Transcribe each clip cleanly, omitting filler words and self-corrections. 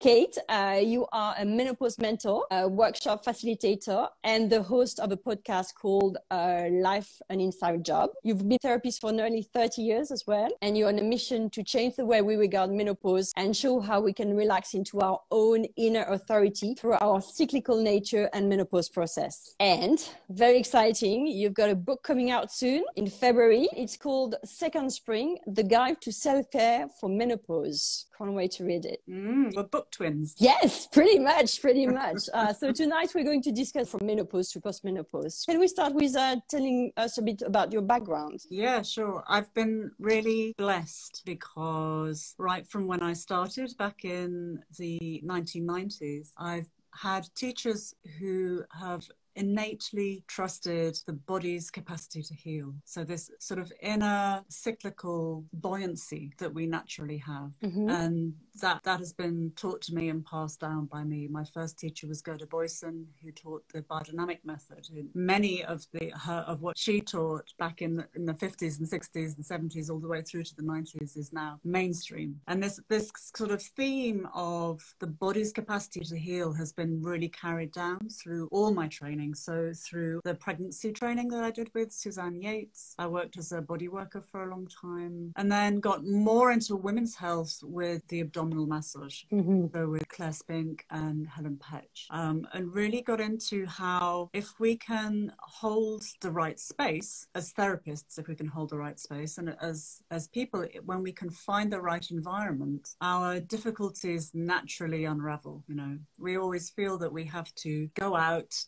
Kate, you are a menopause mentor, a workshop facilitator, and the host of a podcast called Life - An Inside Job. You've been a therapist for nearly 30 years as well, and you're on a mission to change the way we regard menopause and show how we can relax into our own inner authority through our cyclical nature and menopause process. And very exciting, you've got a book coming out soon in February. It's called Second Spring, The Guide to Self-Care for Menopause. Can't wait to read it. We're book twins. Yes, pretty much. So tonight we're going to discuss from menopause to postmenopause. Can we start with telling us a bit about your background? Yeah, sure. I've been really blessed because right from when I started back in the 1990s, I've had teachers who have innately trusted the body's capacity to heal. So this sort of inner cyclical buoyancy that we naturally have. Mm-hmm. And that has been taught to me and passed down by me. My first teacher was Gerda Boysen, who taught the biodynamic method. And many of what she taught back in the 50s and 60s and 70s, all the way through to the 90s, is now mainstream. And this sort of theme of the body's capacity to heal has been really carried down through all my training. So through the pregnancy training that I did with Suzanne Yates, I worked as a body worker for a long time, and then got more into women's health with the abdominal massage, so with Claire Spink and Helen Petch, and really got into how if we can hold the right space as therapists, if we can hold the right space, and as people, when we can find the right environment, our difficulties naturally unravel. You know, we always feel that we have to go out,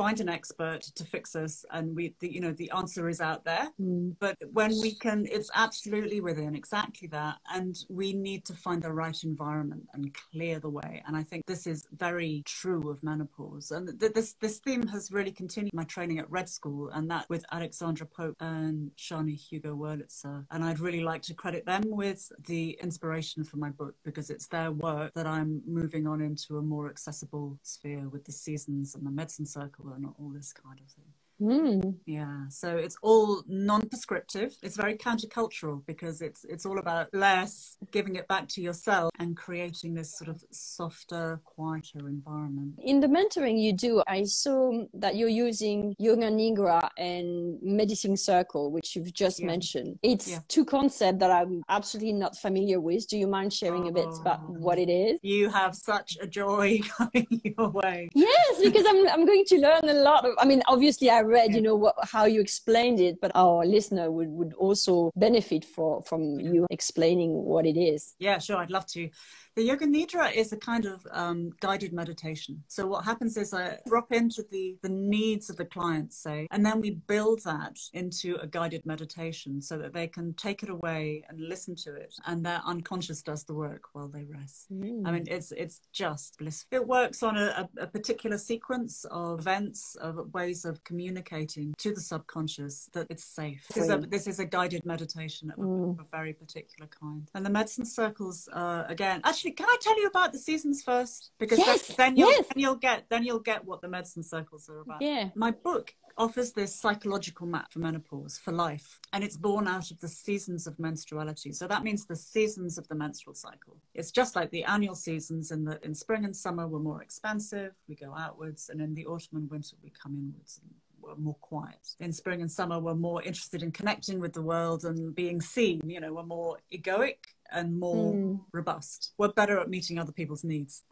find an expert to fix us, and the answer is out there. But when we can, it's absolutely within, exactly that, and we need to find the right environment and clear the way. And I think this is very true of menopause, and this theme has really continued my training at Red School, and that with Alexandra Pope and Sharni Hugo Wurlitzer, and I'd really like to credit them with the inspiration for my book, because it's their work that I'm moving on into a more accessible sphere with the seasons and the medicine circle and all this kind of thing. Yeah, so it's all non-prescriptive. It's very countercultural because it's all about less, giving it back to yourself and creating this sort of softer, quieter environment. In the mentoring you do, I saw that you're using yoga nidra and medicine circle, which you've just mentioned. It's two concepts that I'm absolutely not familiar with. Do you mind sharing a bit about what it is? You have such a joy coming your way. Yes, because I'm going to learn a lot. I mean, obviously I read, you know, how you explained it, but our listener would also benefit from you explaining what it is. Yeah, sure, I'd love to. The yoga nidra is a kind of guided meditation. So what happens is I drop into the needs of the clients, say, and then we build that into a guided meditation so that they can take it away and listen to it, and their unconscious does the work while they rest. I mean, it's just blissful. It works on a particular sequence of events, of ways of communicating to the subconscious that it's safe. This is a guided meditation of a very particular kind. And the medicine circles, again, actually, can I tell you about the seasons first? Because then you'll get what the medicine circles are about. Yeah. My book offers this psychological map for menopause, for life, and it's born out of the seasons of menstruality. So that means the seasons of the menstrual cycle. It's just like the annual seasons. In spring and summer, we're more expansive, we go outwards, and in the autumn and winter, we come inwards. We're more quiet. In spring and summer, we're more interested in connecting with the world and being seen. You know, we're more egoic and more robust. We're better at meeting other people's needs.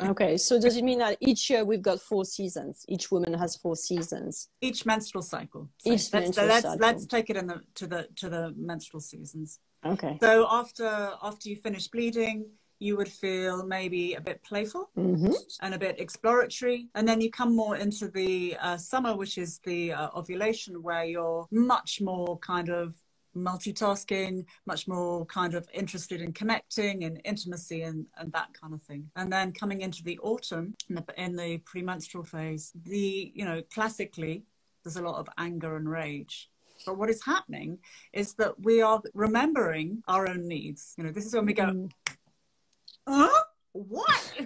Okay, so does it mean that each year we've got 4 seasons? Each woman has 4 seasons? Each menstrual cycle. So let's take it to the menstrual seasons. Okay. So after you finish bleeding, you would feel maybe a bit playful and a bit exploratory. And then you come more into the summer, which is the ovulation, where you're much more kind of multitasking, much more kind of interested in connecting and intimacy and that kind of thing. And then coming into the autumn, in the premenstrual phase, classically, there's a lot of anger and rage. But what is happening is that we are remembering our own needs. You know, this is when we go, what?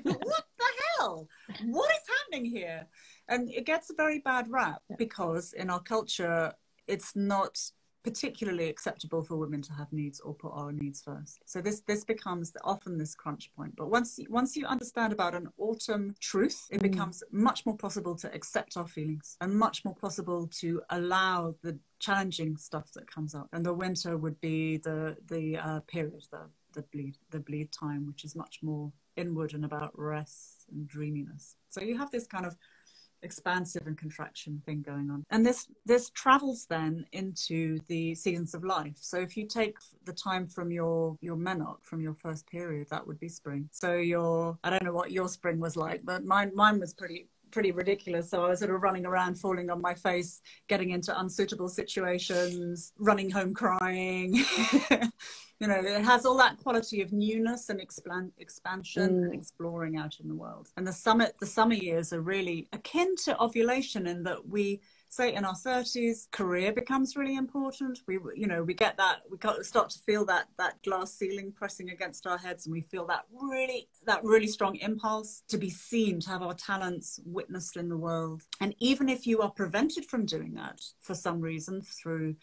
What the hell? What is happening here? And it gets a very bad rap because in our culture, it's not particularly acceptable for women to have needs or put our needs first. So this becomes often this crunch point. But once you understand about an autumn truth, it becomes much more possible to accept our feelings and much more possible to allow the challenging stuff that comes up. And the winter would be the period, the bleed time, which is much more inward and about rest and dreaminess. So you have this kind of expansive and contraction thing going on, and this travels then into the seasons of life. So if you take the time from your menarche, from your first period, that would be spring. So I don't know what your spring was like, but mine was pretty ridiculous. So I was sort of running around, falling on my face, getting into unsuitable situations, running home crying. You know, it has all that quality of newness and expansion and exploring out in the world. And the summer years are really akin to ovulation in that we say in our 30s, career becomes really important. We get that, we start to feel that glass ceiling pressing against our heads, and we feel that really strong impulse to be seen, to have our talents witnessed in the world. And even if you are prevented from doing that for some reason through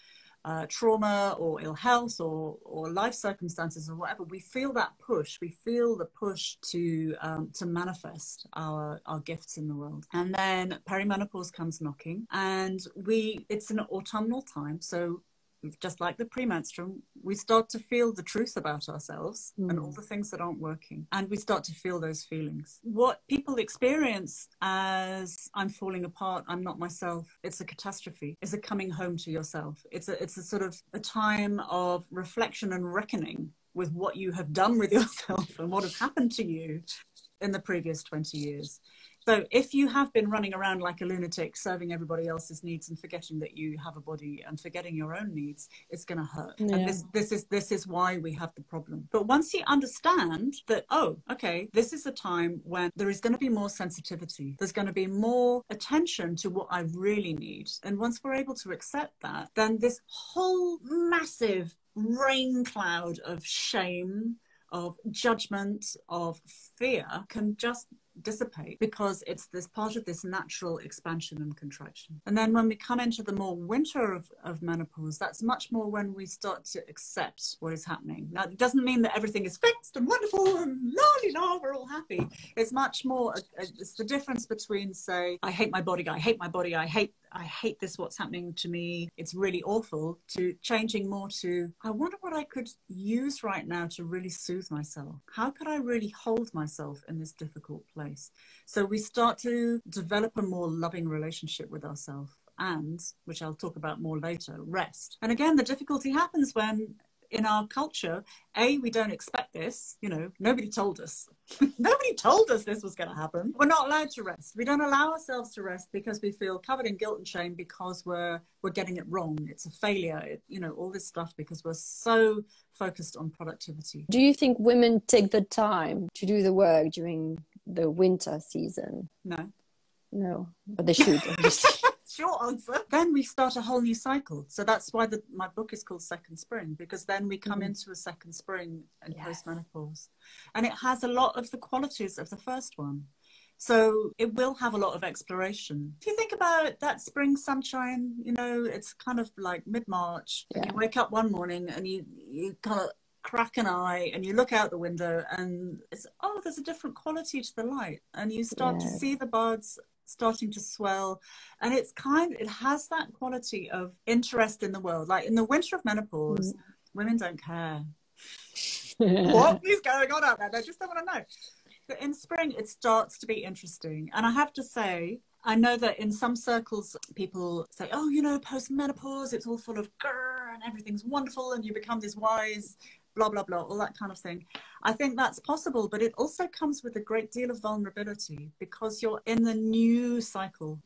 trauma or ill health or life circumstances or whatever, we feel that push. We feel the push to manifest our gifts in the world. And then perimenopause comes knocking, and it's an autumnal time. So just like the premenstruum, we start to feel the truth about ourselves and all the things that aren't working. And we start to feel those feelings. What people experience as I'm falling apart, I'm not myself, it's a catastrophe, it's a coming home to yourself. It's a sort of a time of reflection and reckoning with what you have done with yourself and what has happened to you in the previous 20 years. So if you have been running around like a lunatic, serving everybody else's needs and forgetting that you have a body and forgetting your own needs, it's going to hurt. Yeah. And this is why we have the problem. But once you understand that, oh, okay, this is a time when there is going to be more sensitivity. There's going to be more attention to what I really need. And once we're able to accept that, then this whole massive rain cloud of shame, of judgment, of fear can just dissipate, because it's this part of this natural expansion and contraction. And then when we come into the more winter of menopause, that's much more when we start to accept what is happening. Now, it doesn't mean that everything is fixed and wonderful and la-di-la, we're all happy. It's much more, it's the difference between, say, I hate my body, I hate this, what's happening to me, it's really awful, to changing more to, I wonder what I could use right now to really soothe myself. How could I really hold myself in this difficult place? So we start to develop a more loving relationship with ourselves, and, which I'll talk about more later, rest. And again, the difficulty happens when in our culture, A, we don't expect this, you know, nobody told us. Nobody told us this was going to happen. We're not allowed to rest. We don't allow ourselves to rest because we feel covered in guilt and shame, because we're getting it wrong. It's a failure, all this stuff, because we're so focused on productivity. Do you think women take the time to do the work during the winter season? No, but they should. Short answer. Then we start a whole new cycle. So that's why my book is called Second Spring, because then we come into a second spring and post-menopause. And it has a lot of the qualities of the first one. So it will have a lot of exploration. If you think about that spring sunshine, it's kind of like mid-March. Yeah. You wake up one morning and you kind of crack an eye and you look out the window and it's, oh, there's a different quality to the light. And you start to see the buds starting to swell, and it has that quality of interest in the world. Like in the winter of menopause, women don't care what is going on out there. They just don't want to know. But in spring it starts to be interesting. And I have to say, I know that in some circles people say, oh, post-menopause, it's all full of grrr and everything's wonderful and you become this wise blah, blah, blah, all that kind of thing. I think that's possible, but it also comes with a great deal of vulnerability because you're in the new cycle.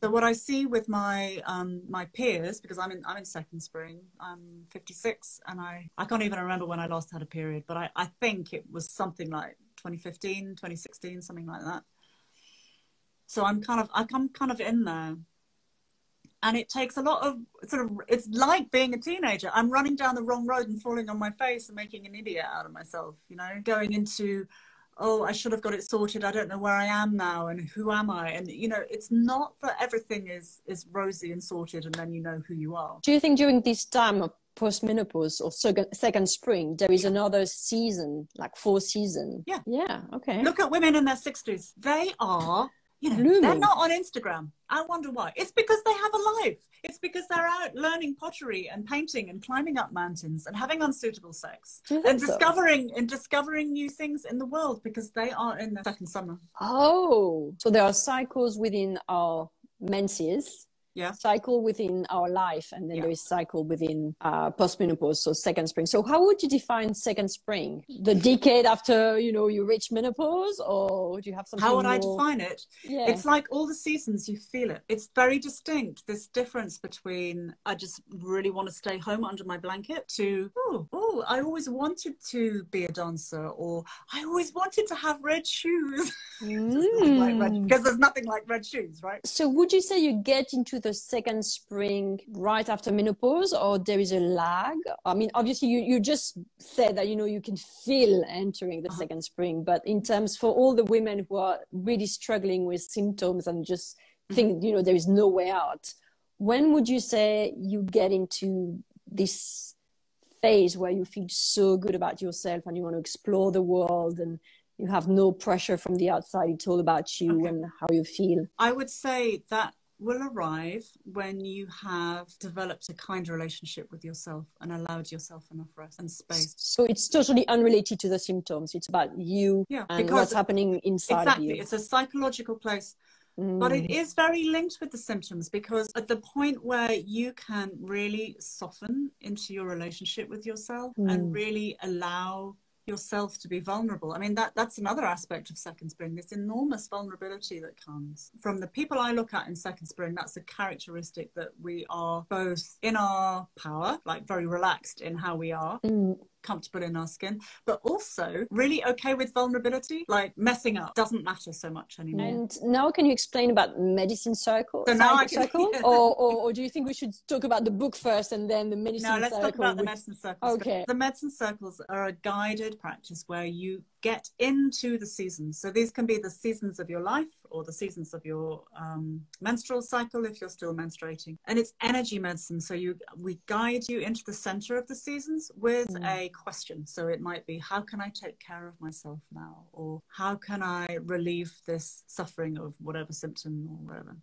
So what I see with my my peers, because I'm in second spring, I'm 56, and I can't even remember when I last had a period, but I think it was something like 2015, 2016, something like that. So I'm kind of in there. And it takes a lot of it's like being a teenager. I'm running down the wrong road and falling on my face and making an idiot out of myself, going into oh, I should have got it sorted. I don't know where I am now and who am I? And, you know, it's not that everything is rosy and sorted and then you know who you are. Do you think during this time of postmenopause or second spring, there is another season, like 4 seasons? Yeah. Yeah, okay. Look at women in their 60s. They are, you know, blooming. They're not on Instagram. I wonder why. It's because they have a life. It's because they're out learning pottery and painting and climbing up mountains and having unsuitable sex and discovering new things in the world because they are in their second summer. Oh, so there are cycles within our menses. Yeah. Cycle within our life, and then yeah. There is cycle within postmenopause, so second spring. So how would you define second spring? The decade after, you know, you reach menopause, or do you have something? How would more... I define it? Yeah. It's like all the seasons, you feel it. It's very distinct, this difference between I just really want to stay home under my blanket to, oh, I always wanted to be a dancer, or I always wanted to have red shoes. Because there's nothing like red shoes, right? So would you say you get into the second spring right after menopause, or there is a lag? I mean, obviously you just said that, you know, you can feel entering the second spring, but in terms for all the women who are really struggling with symptoms and just think, you know, there is no way out, when would you say you get into this phase where you feel so good about yourself and you want to explore the world and you have no pressure from the outside, it's all about you and how you feel? I would say that will arrive when you have developed a kind relationship with yourself and allowed yourself enough rest and space. So it's totally unrelated to the symptoms. It's about you and what's happening inside you. Exactly. It's a psychological place. But it is very linked with the symptoms, because at the point where you can really soften into your relationship with yourself and really allow yourself to be vulnerable. I mean, that's another aspect of second spring, this enormous vulnerability that comes from the people I look at in second spring. That's a characteristic that we are both in our power, like very relaxed in how we are, comfortable in our skin, but also really okay with vulnerability, like messing up doesn't matter so much anymore. And now can you explain about medicine circle? So now I can, circle? Yeah. Or do you think we should talk about the book first and then the medicine circle? No, let's talk about the medicine circles. Okay. The medicine circles are a guided practice where you get into the seasons. So these can be the seasons of your life or the seasons of your menstrual cycle if you're still menstruating. And it's energy medicine. So we guide you into the center of the seasons with a question. So it might be, how can I take care of myself now? Or how can I relieve this suffering of whatever symptom or whatever?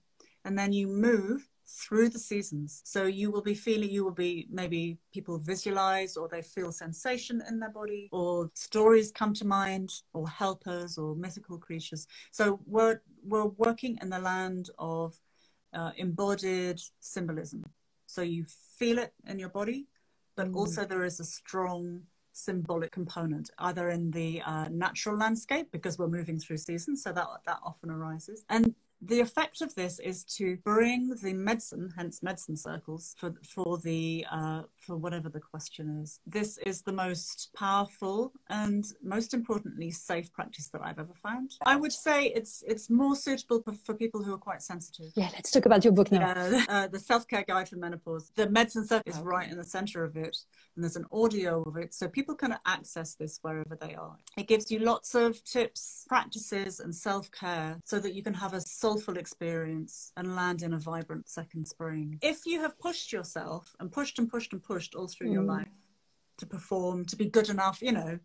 And then you move through the seasons. So maybe people visualize, or they feel sensation in their body, or stories come to mind, or helpers or mythical creatures. So we're working in the land of embodied symbolism. So you feel it in your body, but also there is a strong symbolic component, either in the natural landscape, because we're moving through seasons, so that often arises. And the effect of this is to bring the medicine, hence medicine circles, for whatever the question is. This is the most powerful and most importantly safe practice that I've ever found. I would say it's more suitable for people who are quite sensitive. Yeah, let's talk about your book now. The self-care guide for menopause. The medicine circle is right in the center of it, and there's an audio of it, so people can access this wherever they are. It gives you lots of tips, practices, and self-care so that you can have a soulful experience and land in a vibrant second spring. If you have pushed yourself and pushed and pushed and pushed all through your life to perform, to be good enough, you know,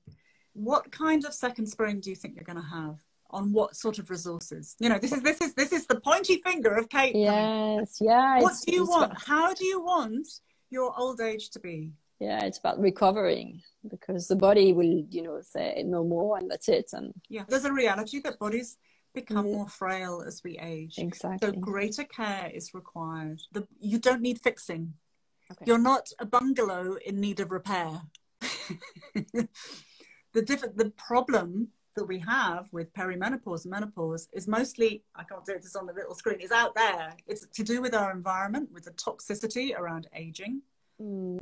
what kind of second spring do you think you're going to have? On what sort of resources? You know, this is the pointy finger of Kate. Yes, yeah. What do you want? How do you want your old age to be? Yeah, it's about recovering, because the body will, you know, say no more and that's it. And yeah, there's a reality that bodies become more frail as we age. Exactly. So greater care is required. You don't need fixing. Okay. You're not a bungalow in need of repair. The problem that we have with perimenopause and menopause is mostly, I can't do this on the little screen, it's out there. It's to do with our environment, with the toxicity around aging and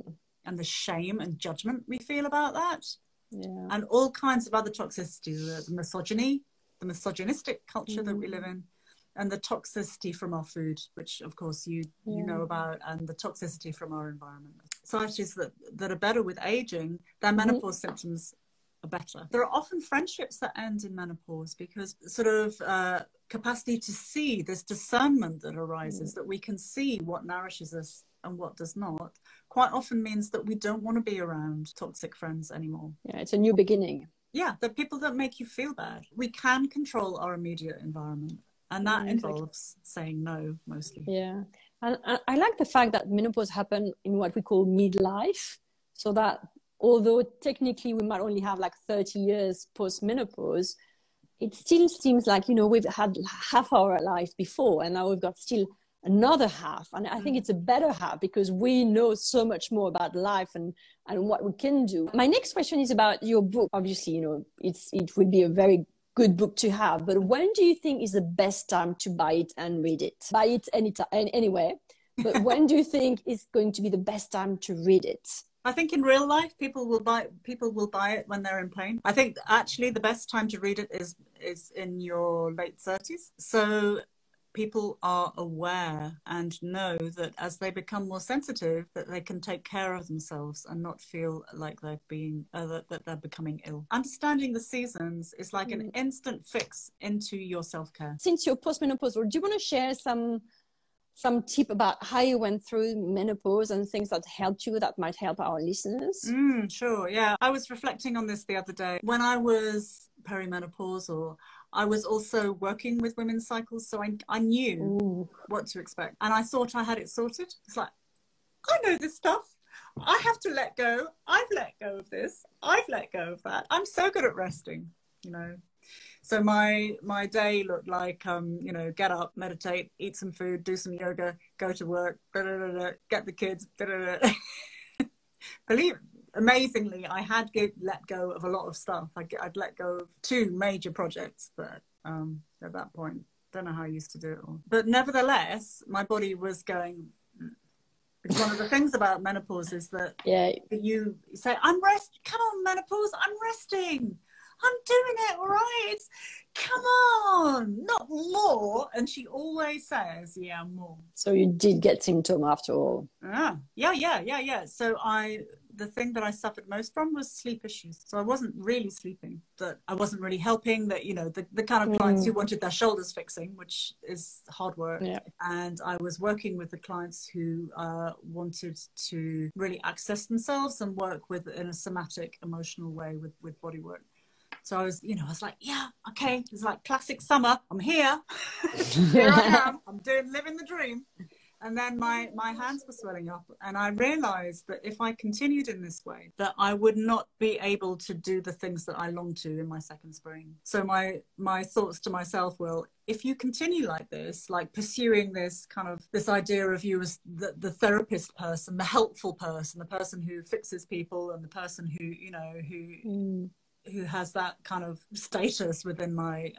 the shame and judgment we feel about that. Yeah. And all kinds of other toxicity, the misogyny, the misogynistic culture that we live in, and the toxicity from our food, which of course you know about, and the toxicity from our environment. Societies that are better with aging, their menopause symptoms are better. There are often friendships that end in menopause because sort of capacity to see, this discernment that arises, that we can see what nourishes us and what does not, quite often means that we don't want to be around toxic friends anymore. Yeah, it's a new beginning. Yeah, the people that make you feel bad. We can control our immediate environment, and that involves saying no, mostly. Yeah, and I like the fact that menopause happens in what we call midlife, so that although technically we might only have like 30 years post-menopause, it still seems like, you know, we've had half our life before and now we've got still another half. And I think it's a better half because we know so much more about life and what we can do. My next question is about your book. Obviously, you know, it would be a very good book to have, but when do you think is the best time to buy it and read it? Buy it anytime and anywhere, but when do you think is going to be the best time to read it? I think in real life, people will buy it when they're in pain. I think actually the best time to read it is in your late 30s. So people are aware and know that as they become more sensitive, that they can take care of themselves and not feel like they've been, that they're becoming ill. Understanding the seasons is like an instant fix into your self-care. Since you're postmenopausal, do you want to share some tip about how you went through menopause and things that helped you that might help our listeners? Sure, yeah. I was reflecting on this the other day. When I was perimenopausal, I was also working with women's cycles, so I knew what to expect. And I thought I had it sorted. It's like, I know this stuff. I have to let go. I've let go of this. I've let go of that. I'm so good at resting, you know. So my day looked like, you know, get up, meditate, eat some food, do some yoga, go to work, da, da, da, da, get the kids. Da, da, da. Amazingly, I had let go of a lot of stuff. I'd let go of 2 major projects that at that point, don't know how I used to do it all. But nevertheless, my body was going, because one of the things about menopause is that you say, I'm resting, come on menopause, I'm resting. I'm doing it, all right? Come on, not more. And she always says, yeah, more. So you did get symptom after all. Yeah. So the thing that I suffered most from was sleep issues. So I wasn't really sleeping, that I wasn't really helping, that, you know, the kind of clients who wanted their shoulders fixing, which is hard work. Yeah. And I was working with the clients who wanted to really access themselves and work with in a somatic, emotional way with body work. So I was like, yeah, okay. It's like classic summer. I'm here. Here I am. I'm living the dream. And then my hands were swelling up. And I realized that if I continued in this way, that I would not be able to do the things that I longed to in my second spring. So my thoughts to myself were, if you continue like this, like pursuing this kind of, this idea of you as the therapist person, the helpful person, the person who fixes people and the person who, you know, who has that kind of status within my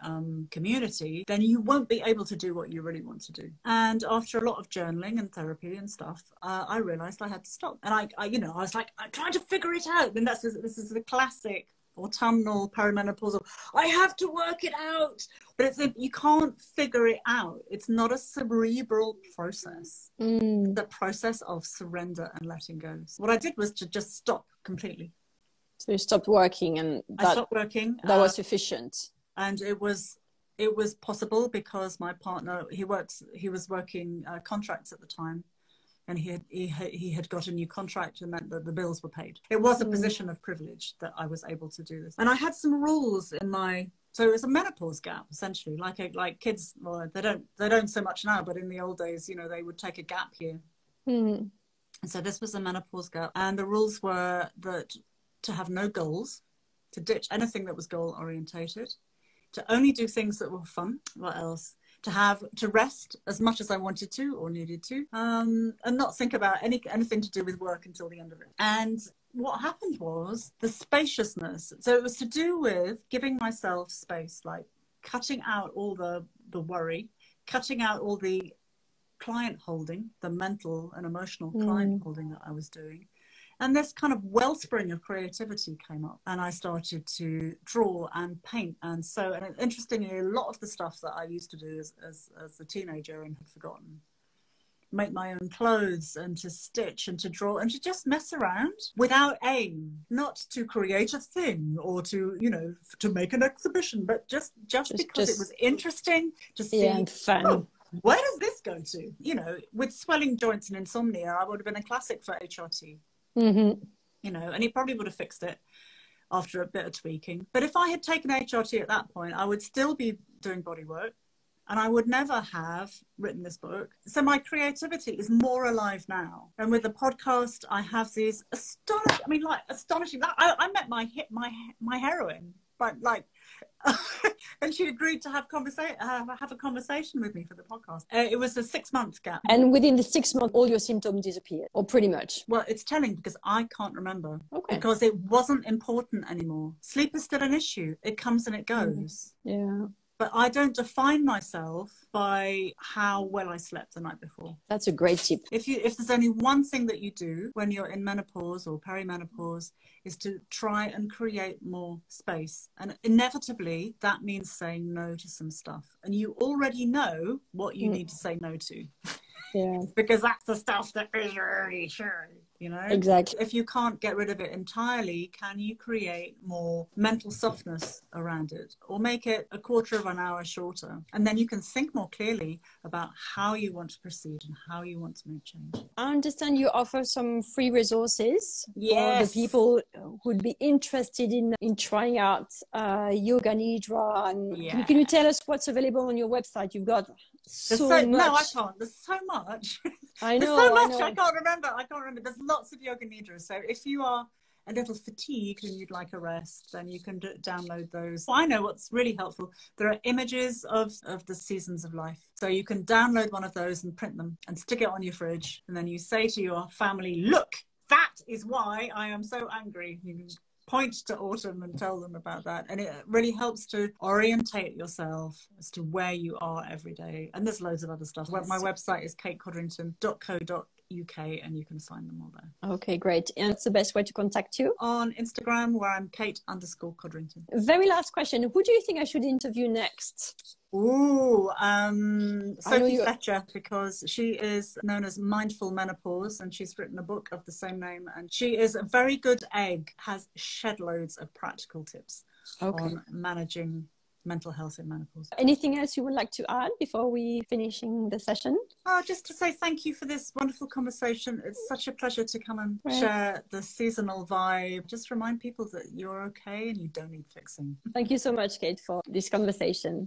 community, then you won't be able to do what you really want to do. And after a lot of journaling and therapy and stuff, I realized I had to stop. And I was like, I'm trying to figure it out. And this is the classic autumnal perimenopausal, I have to work it out. But you can't figure it out. It's not a cerebral process. The process of surrender and letting go. So what I did was to just stop completely. So you stopped working, and I stopped working. That was sufficient, and it was possible because my partner, he was working contracts at the time, and he had got a new contract, and that the bills were paid. It was a position of privilege that I was able to do this, and I had some rules in my. So it was a menopause gap, essentially, like kids. Well, they don't so much now, but in the old days, you know, they would take a gap year. And so this was a menopause gap, and the rules were that. To have no goals, to ditch anything that was goal orientated, to only do things that were fun. What else? To rest as much as I wanted to or needed to, and not think about anything to do with work until the end of it. And what happened was the spaciousness. So it was to do with giving myself space, like cutting out all the worry, cutting out all the client holding, the mental and emotional client holding that I was doing. And this kind of wellspring of creativity came up, and I started to draw and paint. And so, and interestingly, a lot of the stuff that I used to do as a teenager and had forgotten, make my own clothes and to stitch and to draw and to just mess around without aim, not to create a thing or to, you know, to make an exhibition, but just because it was interesting to see. Yeah, and fun. Oh, where does this go to? You know, with swelling joints and insomnia, I would have been a classic for HRT, mm-hmm. you know, and he probably would have fixed it after a bit of tweaking. But if I had taken HRT at that point, I would still be doing body work. And I would never have written this book. So my creativity is more alive now. And with the podcast, I have these astonishing, I mean, like astonishing. I met my heroine, but like, and she agreed to have a conversation with me for the podcast. It was a 6-month gap. And within the 6 months, all your symptoms disappeared, or pretty much. Well, it's telling because I can't remember. Okay. Because it wasn't important anymore. Sleep is still an issue. It comes and it goes. Yeah. But I don't define myself by how well I slept the night before. That's a great tip. If there's only one thing that you do when you're in menopause or perimenopause is to try and create more space. And inevitably, that means saying no to some stuff. And you already know what you need to say no to. Yeah. Because that's the stuff that is really sure, you know? Exactly. If you can't get rid of it entirely, can you create more mental softness around it or make it a quarter of an hour shorter? And then you can think more clearly about how you want to proceed and how you want to make change. I understand you offer some free resources for the people who'd be interested in trying out yoga nidra. And can you tell us what's available on your website? You've got so much. No, I can't. There's so much. I know. There's so much. I can't remember. There's lots of yoga nidra. So if you are a little fatigued and you'd like a rest, then you can download those. I know what's really helpful. There are images of the seasons of life. So you can download one of those and print them and stick it on your fridge. And then you say to your family, look, that is why I am so angry. You can point to autumn and tell them about that. And it really helps to orientate yourself as to where you are every day. And there's loads of other stuff. Yes. My website is katecodrington.co.uk and you can find them all there. Okay, great. And it's the best way to contact you? On Instagram, where I'm Kate_Codrington. Very last question. Who do you think I should interview next? Ooh, Sophie Fletcher, because she is known as Mindful Menopause and she's written a book of the same name. And she is a very good egg, has shed loads of practical tips on managing mental health in menopause. Anything else you would like to add before we finishing the session? Oh, just to say thank you for this wonderful conversation. It's such a pleasure to come and share the seasonal vibe. Just remind people that you're okay and you don't need fixing. Thank you so much, Kate, for this conversation.